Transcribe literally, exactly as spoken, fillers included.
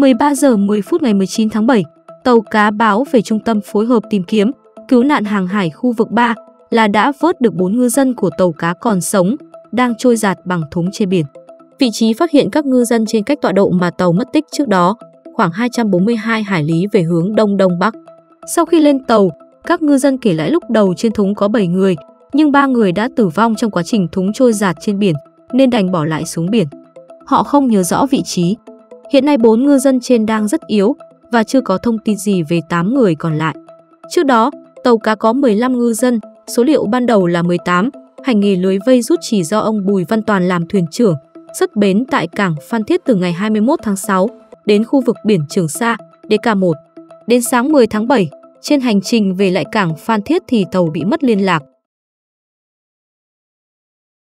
mười ba giờ mười phút ngày mười chín tháng bảy, tàu cá báo về Trung tâm Phối hợp Tìm kiếm, Cứu nạn Hàng hải khu vực ba là đã vớt được bốn ngư dân của tàu cá còn sống, đang trôi dạt bằng thúng trên biển. Vị trí phát hiện các ngư dân trên cách tọa độ mà tàu mất tích trước đó, khoảng hai trăm bốn mươi hai hải lý về hướng Đông Đông Bắc. Sau khi lên tàu, các ngư dân kể lại lúc đầu trên thúng có bảy người, nhưng ba người đã tử vong trong quá trình thúng trôi dạt trên biển, nên đành bỏ lại xuống biển. Họ không nhớ rõ vị trí. Hiện nay bốn ngư dân trên đang rất yếu và chưa có thông tin gì về tám người còn lại. Trước đó, tàu cá có mười lăm ngư dân, số liệu ban đầu là mười tám, hành nghề lưới vây rút chỉ do ông Bùi Văn Toàn làm thuyền trưởng, xuất bến tại cảng Phan Thiết từ ngày hai mươi mốt tháng sáu đến khu vực biển Trường Sa, D K một. Đến sáng mười tháng bảy, trên hành trình về lại cảng Phan Thiết thì tàu bị mất liên lạc.